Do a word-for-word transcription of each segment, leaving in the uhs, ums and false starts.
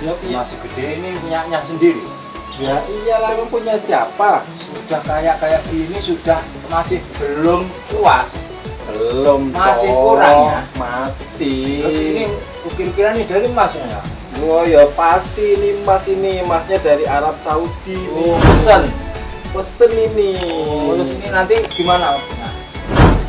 Ya, masih gede ini minyaknya sendiri. Ya iya, lalu punya siapa? Sudah kayak kayak gini sudah masih belum puas. Belum. Masih toh, kurang ya? Masih. Terus ini ukir-ukiran ini dari emasnya. Oh ya pasti ini emas ini emasnya dari Arab Saudi. Oh, nih. Pesen. Pesen ini. Oh, terus ini nanti gimana? Nah,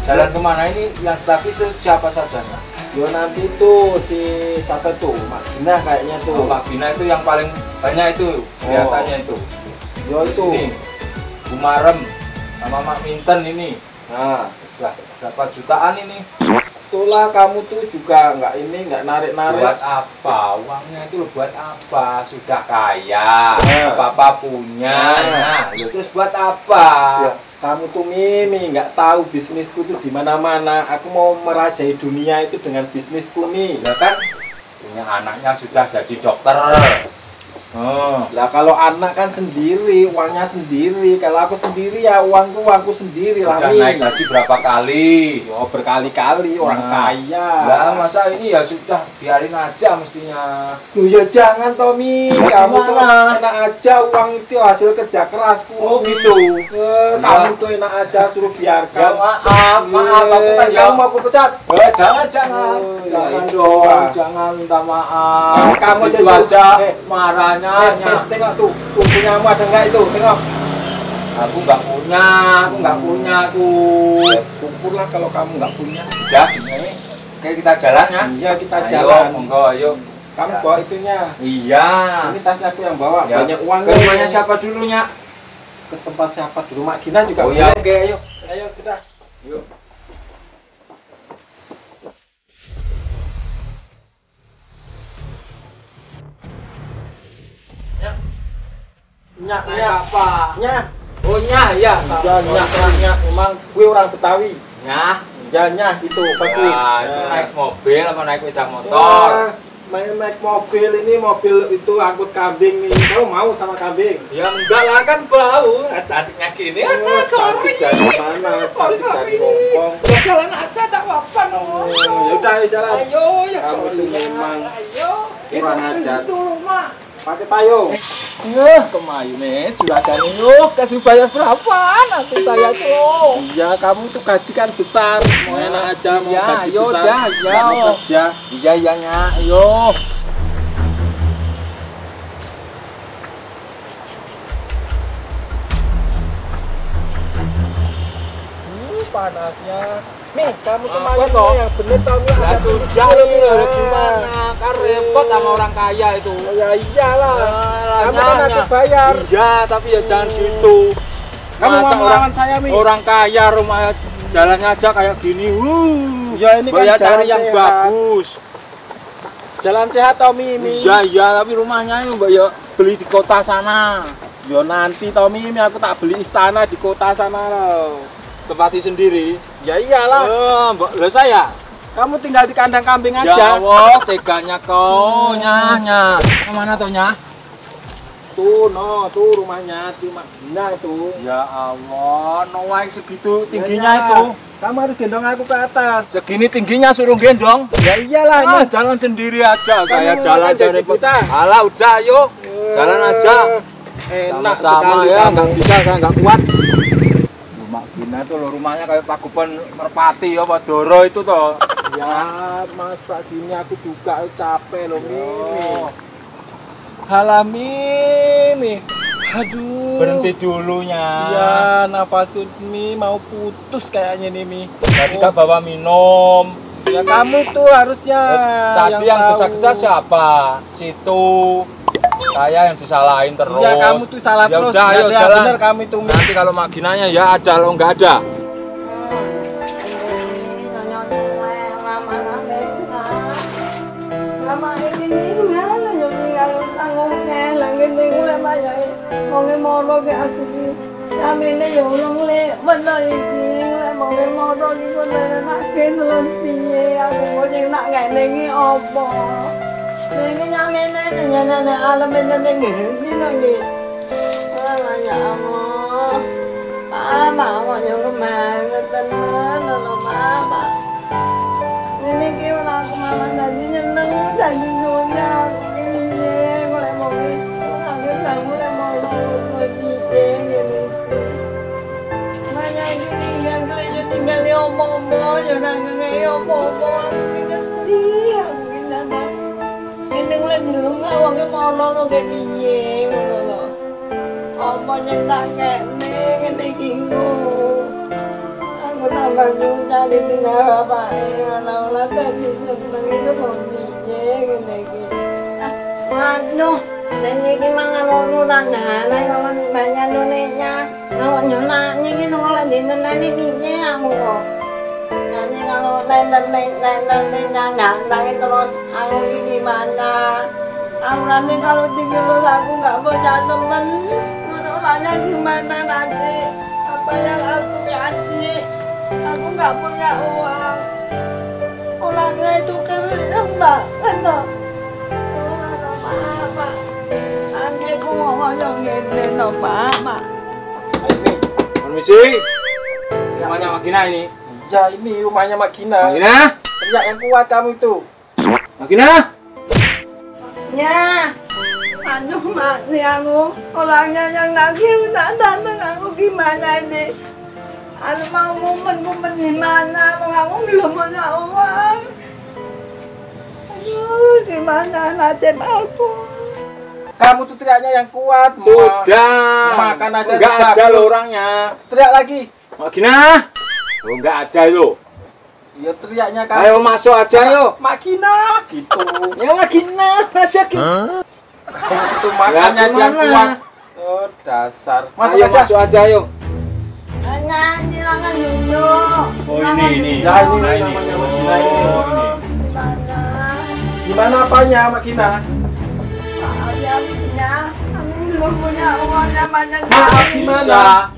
jalan kemana ini yang tadi itu siapa saja? Nah? Yo nanti tuh di Tata tuh Madinah kayaknya tuh. Oh, Madinah itu yang paling banyak itu kelihatannya. Oh, itu. Yo itu. Ini, Bumarem sama Mak Minten ini. Nah, sudah berapa jutaan ini? Itulah kamu tuh juga nggak ini nggak narik-narik. Buat apa? Uangnya itu buat apa? Sudah kaya. Nah. Papa punya. Nah, ya terus buat apa? Ya. Kamu tuh Mimi nggak tahu bisnisku tuh di mana-mana. Aku mau merajai dunia itu dengan bisnisku nih, ya kan? Punya anaknya sudah jadi dokter. Oh. Lah kalau anak kan sendiri, uangnya sendiri. Kalau aku sendiri ya uangku uangku sendiri lah. Udah naik gaji berapa kali? Oh berkali-kali orang nah. kaya. Lah masa ini ya sudah biarin aja mestinya. Duh ya jangan Tommy, kamu tuh enak aja uang itu hasil kerja kerasku. Oh gitu. Eh, kamu tuh enak aja suruh biarkan. Ya, maaf, maaf aku kan ya. Kamu aku pecat. Eh, jangan jangan. Oh, jangan dong, nah. jangan minta maaf. Kamu itu aja eh, marah. Nah, nah, tengok tuh, tuh punya kamu ada nggak itu? Tengok. Aku nggak punya, aku nggak punya tuh. Syukurlah kalau kamu nggak punya. Ya, ini. Oke kita jalan ya. Iya kita ayo, jalan. Monggo, ayo. Kamu bawa itunya. Iya. Ini tasnya aku yang bawa. Ya. Banyak uang. Ke rumahnya siapa dulunya? Ke tempat siapa dulu? Mak Gina juga. Oh iya. Oke, ayo. Ayo kita. Yuk. Nyak, nyak apa? Nyak. Oh nyak ya. Nyak, nyak, nyak. Memang gue orang Betawi. Nyak. Ya nyak gitu. Bagi. Ya, naik mobil apa naik sepeda motor? Main naik mobil ini mobil itu angkut kambing nih. Kamu mau sama kambing? Ya enggak lah kan bau. Cantiknya gini. Oh, sorry. Dari mana? Sorry sorry. Ya jalan aja tak apa-apa noh. Ya udah jalan. Ayo ya sorry memang. Ayo. Kurang ajar. Pakai payung. Iya, kemayu nih, juragan yuk, kasih bayar berapa nanti saya tuh. Iya, kamu tuh gaji kan besar, mau enak aja, mau ya, gaji ayo, besar. Dah, ya, ayo, ya, kerja. Iya, iya, iya, ayo. Hmm, panasnya. Nih, kamu kemayu nih, yang bener tau nih. Ya sudah, lu gimana? Kan repot sama orang kaya itu. Ya iyalah. Kamu kan harus bayar. Iya, tapi ya jangan gitu. Kamu mau melawan saya, Mi? Orang kaya rumah jalannya aja kayak gini. Wuh. Ya ini kan jalan yang bagus. Jalan sehat, Tommy, Mi. Iya, iya, tapi rumahnya ini mbak ya beli di kota sana. Ya nanti, Tommy, aku tak beli istana di kota sana loh. Tempati sendiri. Ya iyalah. Eh, mbak, lo saya. Kamu tinggal di kandang kambing aja. Ya Allah, teganya kau. Nya, nya. Kemana tuh, nya? Tuh, no, tuh rumahnya di Madinah itu. Ya Allah, no way segitu tingginya ya, ya. Itu. Kamu harus gendong aku ke atas. Segini tingginya suruh gendong. Ya iyalah, ah, jalan sendiri aja. Kamu saya jalan jalan kita. Alah, udah yuk. E jalan aja. Sama-sama ya, nggak bisa, nggak kuat. Mak Gina tuh lo rumahnya kayak Pakuban Merpati ya, Pak Doro itu toh. Ya, masa gini aku juga capek loh, Mimi. Halah, Mimi. Aduh. Berhenti dulunya. Iya, nafasku Mi mau putus kayaknya nih, Mi. Tadi kan bawa minum. Ya kamu tuh harusnya. Tadi yang gesa-gesa siapa? Situ. Saya yang disalahin terus. Ya kamu tuh salah ya, terus. Udah, ayo, ya jalan. Bener kamu itu. Nanti kalau makinanya ya ada lo nggak ada. Nên cái nhau nghe nè nè nè nè à làm bên đây nên nghỉ chứ nó gì à mà nhậu mà bảo mà nhậu cái mà người ta nói là nó má mà nên kêu là cái mà mình là những nhân dân thành luôn nhau cái gì Bapak, ngerti aku ini nana. Ini mulai dulu nggak wangi mau lo kayak piye, lo. Apa nyentak kayak neng, neng kingu. Aku tambah juga di tengah bapak, kalau lah tadi tentang itu mau piye, neng kingu. Mano, neng kingu mangan ulu tangan, neng kawan banyak nunenya. Kawan nyonya, neng kingu nolak di tengah ini piye aku. Kalau nendang-nendang nantangin terus aku gimana? Aku nanti kalau digelus aku nggak punya temen, menolaknya gimana nanti? Apa yang aku kasih? Aku nggak punya uang. Orangnya itu keren mbak, betul. Apa? Nanti aku mau ngomongin tentang apa? Ini, permisi. Namanya Makina ini. Ya ini rumahnya Makina. Makina? Teriak yang kuat kamu itu. Makina? Ya, aduh mak nih aku orangnya yang lagi tak datang aku gimana ini? Aku mau momen-momen gimana? Aku belum punya uang. Aduh gimana nasib aku? Kamu tuh teriaknya yang kuat. Sudah. Makan aja. Enggak ada loh orangnya. Teriak lagi. Makina? Oh enggak ada lo. Iya teriaknya kan. Ayo masuk aja lo. Makina gitu. Ya Makina masih gitu. Itu makannya yang kuat. Oh dasar. Masuk ayo, aja. Masuk aja yuk. Jangan silakan dulu. Oh ini ini. Ya ini ini. Oh ini. Gimana apanya Makina? Maaf ya Makina. Kami belum punya uang namanya. Maaf gimana?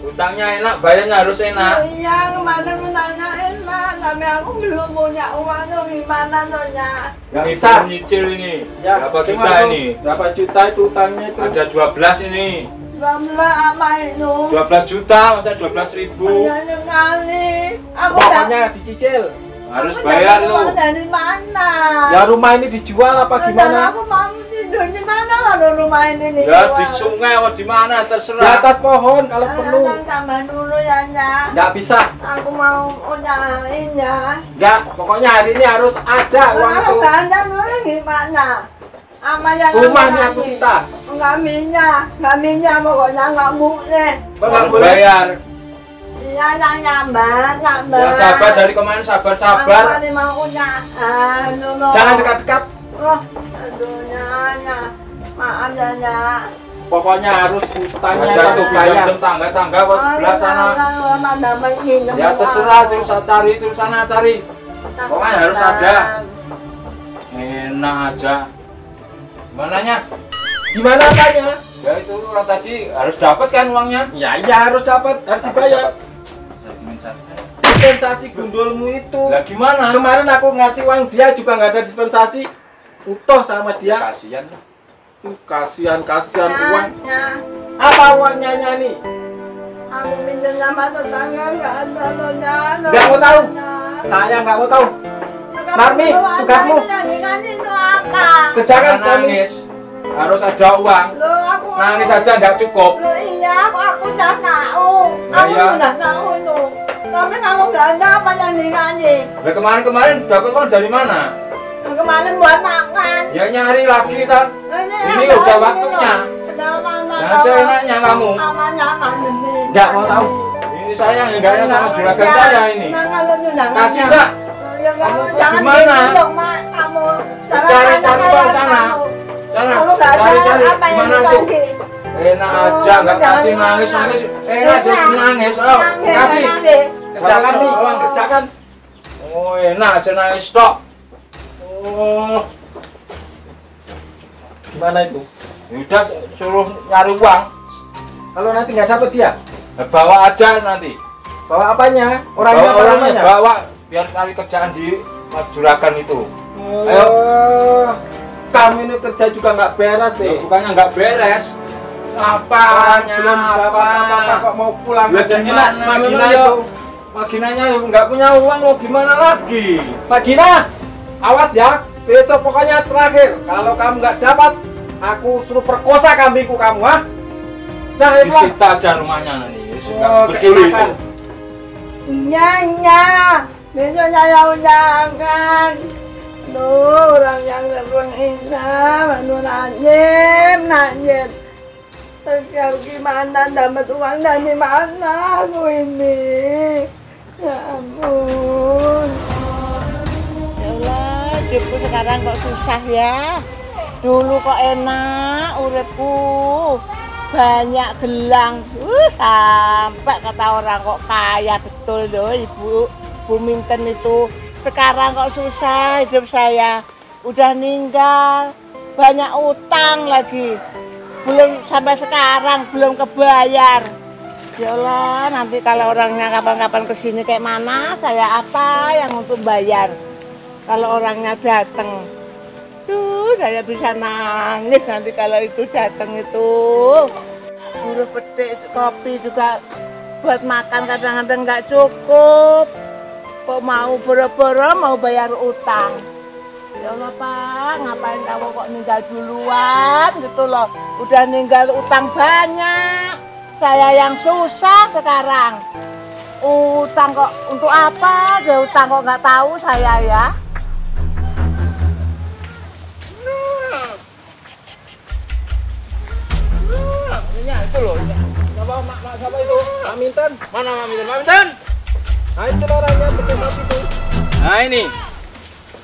Utangnya enak, bayarnya harus enak. Iya, kemarin utangnya enak, tapi aku belum punya uang tuh gimana tuhnya? Gak bisa nyicil ini. Ya, berapa juta ini? Berapa juta itu utangnya itu? Ada dua belas ini. dua belas apa itu? dua belas juta, masa dua belas ribu? Banyak sekali. Pokoknya dicicil. Harus bayar loh. Dari mana? Ya rumah ini dijual apa gimana? Aku mau tidur di mana kalau rumah ini dijual? Ya di sungai atau di mana terserah. Di atas pohon kalau perlu. Tambah dulu ya nya. Nggak bisa. Aku mau udahin ya. Nggak, pokoknya hari ini harus ada uang itu. Kalau nggak ada uang gimana? Ama yang rumahnya aku sita. Nggak minyak, nggak minyak pokoknya nggak boleh. Harus bayar. Ya, sabar, sabar. Ya, sabar dari kemarin sabar, sabar. Kemarin mau nyaan, loh. Jangan dekat-dekat. Loh, aduhnya, nah, maaf ya, nah. Pokoknya harus utangnya itu bayar. Tangga-tangga ke sebelah sana. Ya terserah, terus cari, terus sana cari. Pokoknya harus ada. Enak aja. Mananya? Gimana apanya? Ya itu orang tadi harus dapat kan uangnya? Ya, iya harus dapat, harus dibayar. Dispensasi gundulmu itu. Nah gimana? Kemarin aku ngasih uang dia juga nggak ada dispensasi. Utuh sama dia. Kasihan. Kasihan, kasihan uang. Apa uangnya nih? Aku pinjam sama tetangga nggak ada tonya. Nggak mau tahu. Saya nggak mau tahu. Marmi, tugasmu. Kerjakan kami. Harus ada uang. Nangis saja nggak cukup. Loh iya, aku udah tahu. Aku udah tahu itu. Tapi kalau nggak ada apa yang dikasih? Nah, kemarin-kemarin dapat uang dari mana? Nah, kemarin buat makan. Ya nyari lagi kan? Ini, ini udah waktunya. Jangan seenaknya kamu. Nggak mau tahu. Ini saya yang enggaknya sama juragan saya ini. Kasih nggak? Kamu gimana? Cari-cari uang sana. Sana, cari-cari gimana tuh? Enak aja, nggak kasih nangis nangis. Enak aja nangis, oh kasih. Kerjakan nih, uang kerjakan. Oh enak aja nangis dok. Oh, gimana itu? Udah suruh nyari uang. Kalau nanti nggak dapet dia, bawa aja nanti. Bawa apanya? Orangnya orangnya bawa biar cari kerjaan di juragan itu. Ayo, kamu ini kerja juga nggak beres sih. Bukannya nggak beres. Apanya, belum apa-apa kok mau pulang aja gimana? Makina itu Makinanya nggak punya uang mau gimana lagi? Makina, awas ya, besok pokoknya terakhir. Kalau kamu nggak dapat, aku suruh perkosa kambingku kamu, ha? Nah, itu disita aja rumahnya nih, nggak peduli itu. Nya, nya, Besoknya saya ucapkan aduh orang yang berpengisah, aduh najib, najib. Terus gimana dapat uang dari mana aku ini? Ya ampun. Ya Allah, hidupku sekarang kok susah ya. Dulu kok enak, uripku banyak gelang. Uh, sampai kata orang kok kaya betul loh Ibu Buminten itu. Sekarang kok susah hidup saya. Udah ninggal, banyak utang lagi. Belum sampai sekarang belum kebayar. Ya Allah, nanti kalau orangnya kapan-kapan kesini kayak mana, saya apa yang untuk bayar kalau orangnya datang. Duh, saya bisa nangis nanti kalau itu datang itu. Buruh petik kopi juga buat makan kadang-kadang nggak cukup. Kok mau boro-boro mau bayar utang. Ya Allah Pak, ngapain kamu kok ninggal duluan gitu loh. Udah ninggal utang banyak. Saya yang susah sekarang. Utang kok untuk apa? Dia utang kok nggak tahu saya ya. Ini itu loh. Siapa mak mak siapa itu? Maminten. Mana Maminten? Maminten. Nah itu orangnya betul sapi itu. Nah ini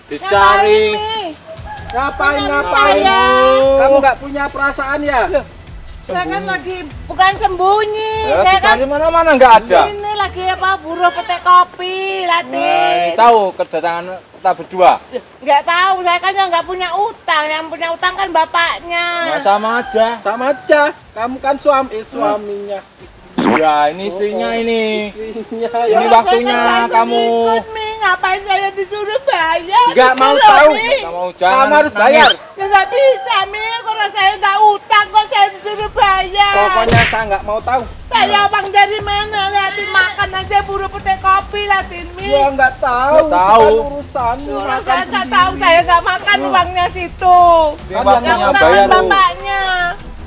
dicari. Ngapain ngapain? Kamu nggak punya perasaan ya? Saya kan lagi bukan sembunyi. Ya, saya kan di mana-mana nggak ada. Ini lagi apa buruh petik kopi, Latif. Tahu kedatangan kita berdua? Nggak tahu. Saya kan yang nggak punya utang. Yang punya utang kan bapaknya. Nah, sama aja. Sama aja. Kamu kan suami eh, suaminya. Ya ini istrinya oh, ini. Istrinya, ya. Ini waktunya kan kamu. Ikut, ngapain saya disuruh bayar? Nggak mau loh, tahu. Nggak mau jangan. Kamu harus bayar. Nggak bisa Mi. Kalau saya nggak utang kok saya disuruh bayar. Pokoknya saya nggak mau tahu. Saya uang dari mana? Liatin makan aja buru petik kopi Latin Mi. Ya nggak tahu. Nggak tahu. Urusan. Saya nggak tahu. Saya nggak makan nah. Uangnya situ. Kan yang utang bapaknya.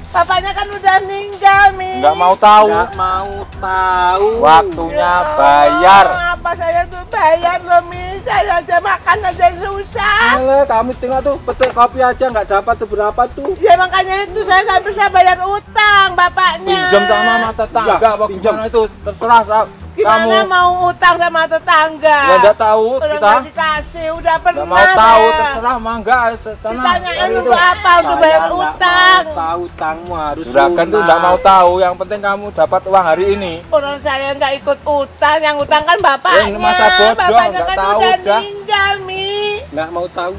Bapaknya kan udah meninggal, Mi. Nggak mau tahu. Nggak mau tahu. Waktunya ya, bayar. Apa saya tuh bayar loh, Mi. Saya aja makan aja susah. Alah, kamu tinggal tuh petik kopi aja nggak dapat tuh berapa tuh. Ya makanya itu saya nggak bisa bayar utang bapaknya. Pinjam sama mama tetangga. Ya, pinjam itu terserah kamu. Gimana mau utang sama tetangga? Ya nggak tahu udah kita. Udah dikasih, udah pernah. Nggak mau tahu ya. Terserah mah enggak. Ditanyain untuk apa? Untuk bayar utang. Tahu utangmu harus lunas. Tuh nggak mau tahu. Yang penting kamu dapat uang hari ini. Orang saya nggak ikut utang. Yang utang kan bapaknya. Eh, masa bodoh, bapaknya kan tahu, udah meninggal, Mi. Nggak mau tahu.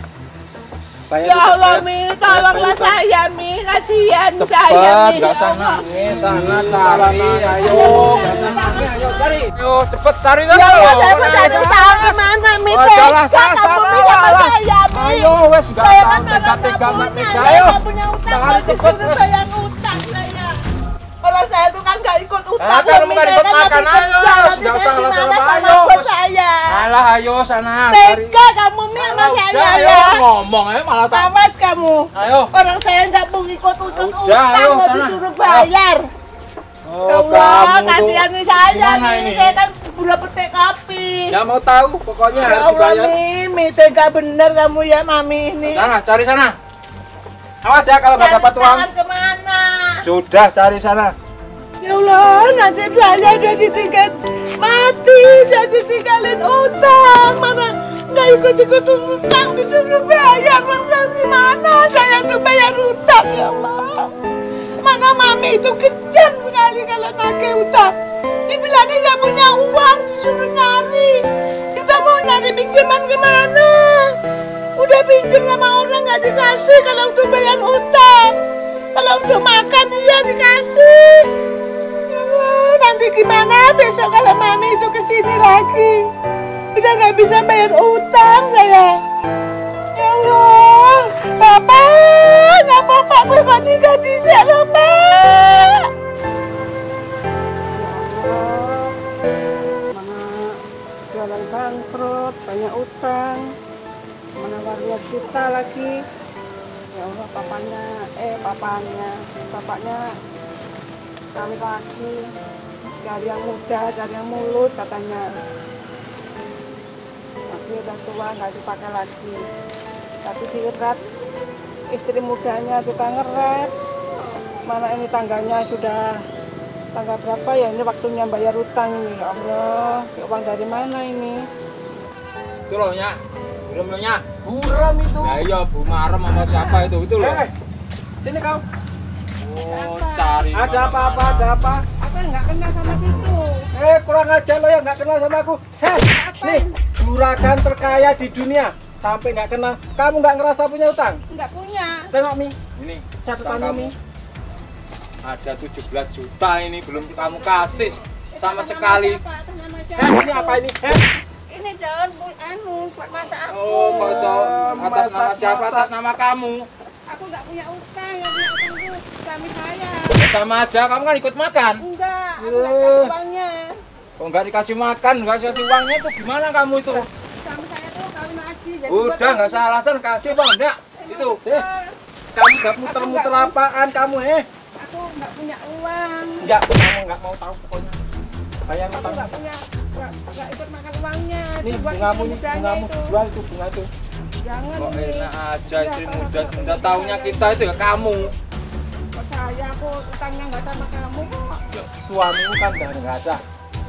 Saya ya Allah, Mi. Tolonglah saya, Mi. Kasihan saya, Mi. Nggak usah nangis. Sana cari. Ayo. Ayo cari. Ayo cepet cari. Ya Allah, saya pesan tahu kemana, Mi. Salah, salah, salah. Ayo, wes. Nggak tahu. Tega-tega. Ayo. Cari cepet. Kalau saya tuh kan nggak ikut utang. Kalau nggak ikut makan, ayo. Nggak usah ngeles-ngeles. Ayo. Alah, ayo sana. Tega kamu, Mi, sama saya. Ayo, ngomong aja malah tak. Awas kamu. Ayo. Orang saya nggak mau ikut utang. Ayo, sana. Disuruh bayar. Oh, kamu tuh. Kasihan nih saya, Mi. Saya kan buruh petik kopi. Nggak mau tahu, pokoknya harus dibayar. Ya Allah, Mi. Tega bener kamu ya, Mami ini. Sana, cari sana. Awas ya kalau nggak dapat uang. Sudah cari sana. Ya Allah, nasib saya udah ditinggal mati, saya ditinggalin utang. Mana nggak ikut-ikut utang disuruh bayar, maksudnya mana saya tuh bayar utang ya Allah. Mana Mami itu kejam sekali kalau nagih utang. Dibilangnya nggak punya uang disuruh nyari. Kita mau nyari pinjaman kemana? Udah pinjam sama orang nggak dikasih kalau untuk bayar utang. Kalau untuk makan iya dikasih. Uh, nanti gimana besok kalau Mami itu kesini lagi? Udah nggak bisa bayar utang saya. Ya Allah, Bapak, nggak apa-apa, Bapak ini nggak bisa loh, Pak. Mana jualan bangkrut, banyak utang, mana warung kita lagi. Ya Allah, papanya, eh papanya, bapaknya kami lagi dari yang muda, dari yang mulut katanya. dia udah tua, nggak dipakai lagi. Tapi diikat istri mudanya tukang ngeret, mana ini tangganya sudah tanggal berapa ya, ini waktunya bayar utang ini. Ya Allah, uang dari mana ini? Itu loh Nyak, buram loh Nyak. Buram itu? Nah iya, Bu Marem sama siapa itu, itu loh. Eh, sini kau. Oh, cari ada apa-apa, ada apa? Apa nggak kenal sama situ? Eh, kurang aja lo ya, nggak kenal sama aku. Heh, nih, juragan terkaya di dunia. Sampai nggak kenal, kamu nggak ngerasa punya utang? Nggak punya. Tengok Mi, ini catatannya Mi. Ada tujuh belas juta ini belum kamu kasih sama sekali. Eh, ini apa ini? Eh? Ini daun pun anu buat mata aku. Oh, betul. Atas masak, nama siapa? Masak. Atas nama kamu. Aku nggak punya utang, yang punya utang itu suami saya. Ya, sama aja, kamu kan ikut makan. Enggak, aku nggak kasih uangnya. Oh, nggak dikasih makan, nggak dikasih uangnya itu gimana kamu itu? Suami saya tuh kawin lagi. Udah nggak usah alasan kasih bang, enggak. Itu. Eh, kamu nggak muter-muter apaan kamu eh? Aku nggak punya uang. Enggak, kamu nggak mau tahu pokoknya. Bayang aku nggak punya, nggak ikut makan uangnya. Ini bungamu, ini bungamu jual itu bunga itu. Jangan. Kok nih. Enak aja istri ya, muda, sudah tahunya kita itu ya kamu. Kok saya aku utangnya nggak sama kamu kok. Ya, suamimu kan udah nggak ada.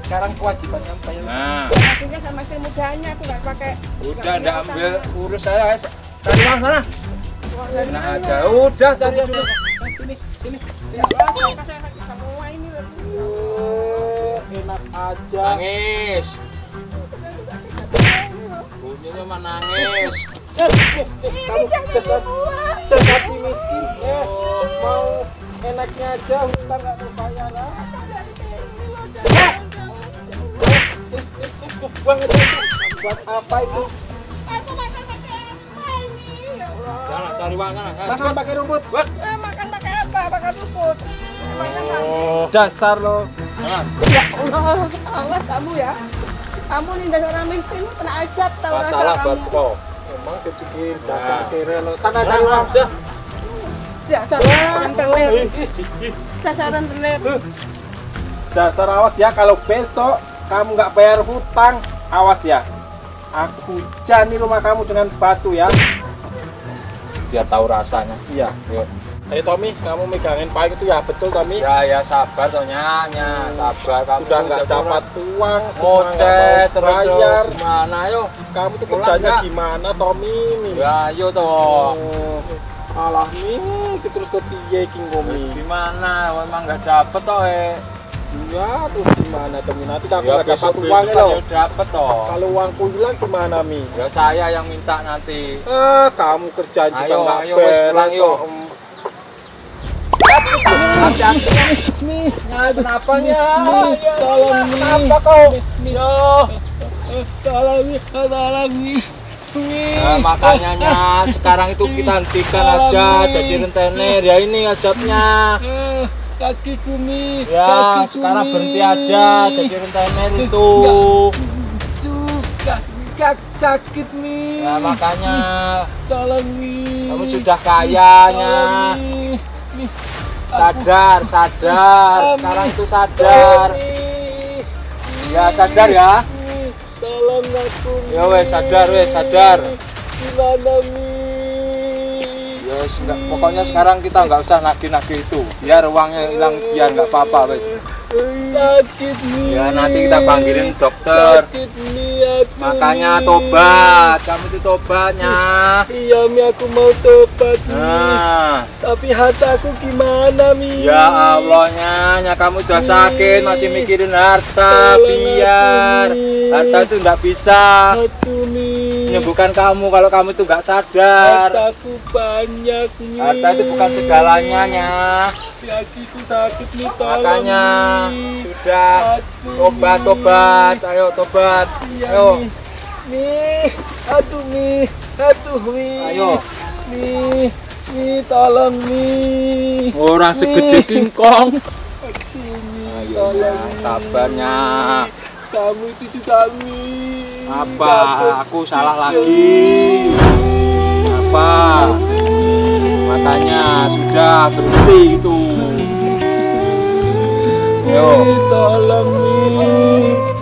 Sekarang kewajiban yang bayar. Nah. Artinya sama istri mudanya aku nggak pakai. Udah, nggak ambil urus saya guys. Cari uang sana. Enak aja. Udah cari dulu. Sini, sini. Ya, semua ini enak aja. Nangis. Bunyinya mah nangis. Kamu terkasih miskin. Eh, mau enaknya aja hutang nggak terbayar lah. Buat apa itu? Aku makan pakai apa ini? Jangan cari uang sana. Makan pakai rumput. Makan pakai apa? Pakai rumput. Oh, dasar lo. Ya Allah, awas kamu ya. Kamu ninggalin orang miskin kena ajab tahu rasa kamu. Masalah buat kau. Emang kecil dasar kere lo. Tanah uang dah. Dasaran teler. Dasaran teler. Dasar awas ya kalau besok kamu nggak bayar hutang, awas ya. Aku jani rumah kamu dengan batu ya. Biar tahu rasanya. Iya. Yuk. Eh hey, Tommy, kamu megangin pahit itu ya betul Tommy? Ya ya sabar Tonya, nya sabar kamu. Sudah nggak dapat uang, ngoceh terus bayar. Gimana yo? Kamu tuh kerjanya gimana Tommy? Ya yo toh. Alah nih, terus ke piye king Tommy? Gimana? Emang nggak dapet toh eh. Ya terus gimana Tommy? Nanti kamu nggak ya, dapat uang loh. Dapat toh. Kalau uangku hilang gimana Mi? Ya saya yang minta nanti. Eh kamu kerjaan juga nggak beres yo. Hati-hati Mi, kenapa Mi? Tolong Mi, kenapa kau? Mi, tolong Mi, tolong Mi. Makanya nya sekarang itu kita hentikan aja jadi rentenir ya ini ajabnya. Kakiku Mi, ya sekarang berhenti aja jadi rentenir itu. Sakit Mi. Ya makanya. Tolong Mi. Kamu sudah kayanya. Sadar, sadar. Sekarang itu sadar. Ya sadar ya. Tolong aku. Ya wes sadar, wes sadar. Gimana Mi? Ya pokoknya sekarang kita nggak usah nagih-nagih itu. Biar uangnya hilang, biar nggak apa-apa wes. Sakit Mi. Ya nanti kita panggilin dokter. Sakit Mi. Makanya tobat, kamu itu tobatnya. Iya Mi, aku mau tobat Mi. Nah. Tapi hati aku gimana Mi? Ya Allahnya, ya kamu udah sakit masih mikirin harta. Tolong biar aku, harta itu nggak bisa hati, Mi. Menyembuhkan kamu kalau kamu itu nggak sadar. Hartaku banyak Mi. Harta itu bukan segalanya nya. Kakiku sakit Mi, tolong. Makanya Mi. Sudah hati, tobat, tobat, ayo tobat. Iya, ayo. Mi, Mi, aduh Mi, aduh Mi, ayo. Mi, Mi, tolong Mi. Orang segede kingkong. Aduh Mi, ayo ya, sabarnya. Kamu itu juga Mi. Apa? Aku salah lagi. Apa? Makanya sudah berhenti itu. Ayo. Mi, tolong Mi.